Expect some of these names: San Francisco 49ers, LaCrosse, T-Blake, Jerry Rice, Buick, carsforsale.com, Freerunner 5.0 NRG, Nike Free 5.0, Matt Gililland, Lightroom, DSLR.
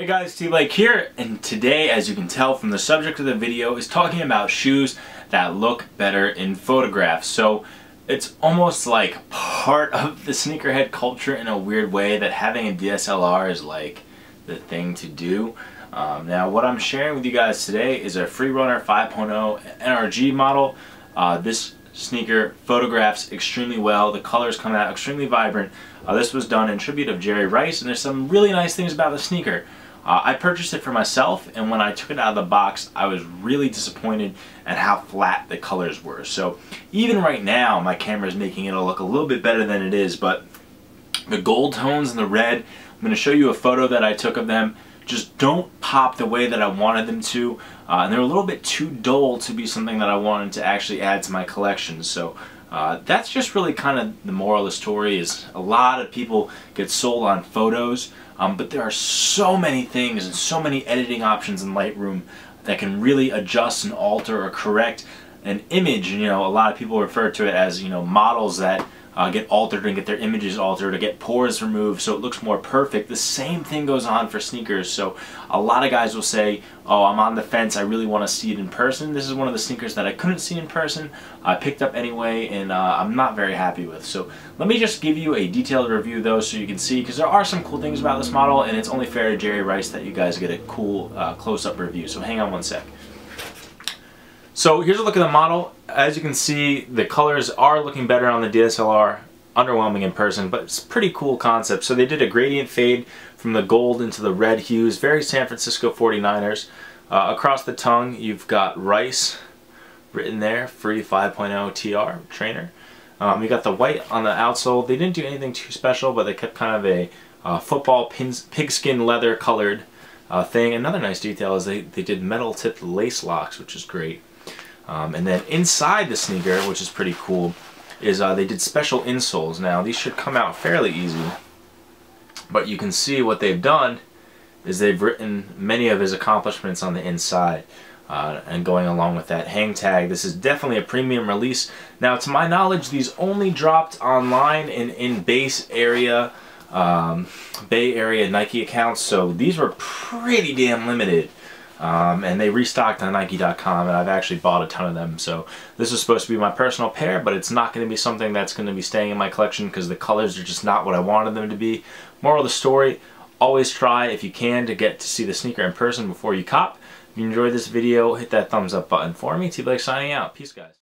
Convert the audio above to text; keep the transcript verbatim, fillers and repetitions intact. Hey guys, T-Blake here, and today, as you can tell from the subject of the video, is talking about shoes that look better in photographs. So it's almost like part of the sneakerhead culture in a weird way that having a D S L R is like the thing to do. Um, now what I'm sharing with you guys today is a Freerunner five point oh N R G model. Uh, this sneaker photographs extremely well. The colors come out extremely vibrant. Uh, this was done in tribute of Jerry Rice, and there's some really nice things about the sneaker. Uh, I purchased it for myself, and when I took it out of the box, I was really disappointed at how flat the colors were. So even right now, my camera is making it look a little bit better than it is, but the gold tones and the red, I'm going to show you a photo that I took of them, just don't pop the way that I wanted them to, uh, and they're a little bit too dull to be something that I wanted to actually add to my collection. So uh, that's just really kind of the moral of the story, is a lot of people get sold on photos, um, but there are so many things and so many editing options in Lightroom that can really adjust and alter or correct an image. You know, a lot of people refer to it as, you know, models that Uh, get altered and get their images altered or get pores removed so it looks more perfect. The same thing goes on for sneakers. So a lot of guys will say, oh, I'm on the fence, I really want to see it in person. This is one of the sneakers that I couldn't see in person. I picked up anyway, and uh, I'm not very happy with. So let me just give you a detailed review though, so you can see, because there are some cool things about this model, and it's only fair to Jerry Rice that you guys get a cool uh, close-up review. So hang on one sec. So here's a look at the model. As you can see, the colors are looking better on the D S L R, underwhelming in person, but it's a pretty cool concept. So they did a gradient fade from the gold into the red hues, very San Francisco forty-niners. Uh, across the tongue, you've got Rice written there, Free five point oh T R, trainer. Um, you got the white on the outsole. They didn't do anything too special, but they kept kind of a uh, football pins, pigskin leather colored uh, thing. Another nice detail is they, they did metal tipped lace locks, which is great. Um, and then inside the sneaker, which is pretty cool, is uh, they did special insoles. Now these should come out fairly easy, but you can see what they've done is they've written many of his accomplishments on the inside. Uh, and going along with that hang tag, this is definitely a premium release. Now to my knowledge, these only dropped online and in base area, um, Bay Area Nike accounts, so these were pretty damn limited. Um, and they restocked on Nike dot com, and I've actually bought a ton of them. So this is supposed to be my personal pair, but it's not going to be something that's going to be staying in my collection because the colors are just not what I wanted them to be. Moral of the story, always try, if you can, to get to see the sneaker in person before you cop. If you enjoyed this video, hit that thumbs up button for me. T-Blake signing out. Peace, guys.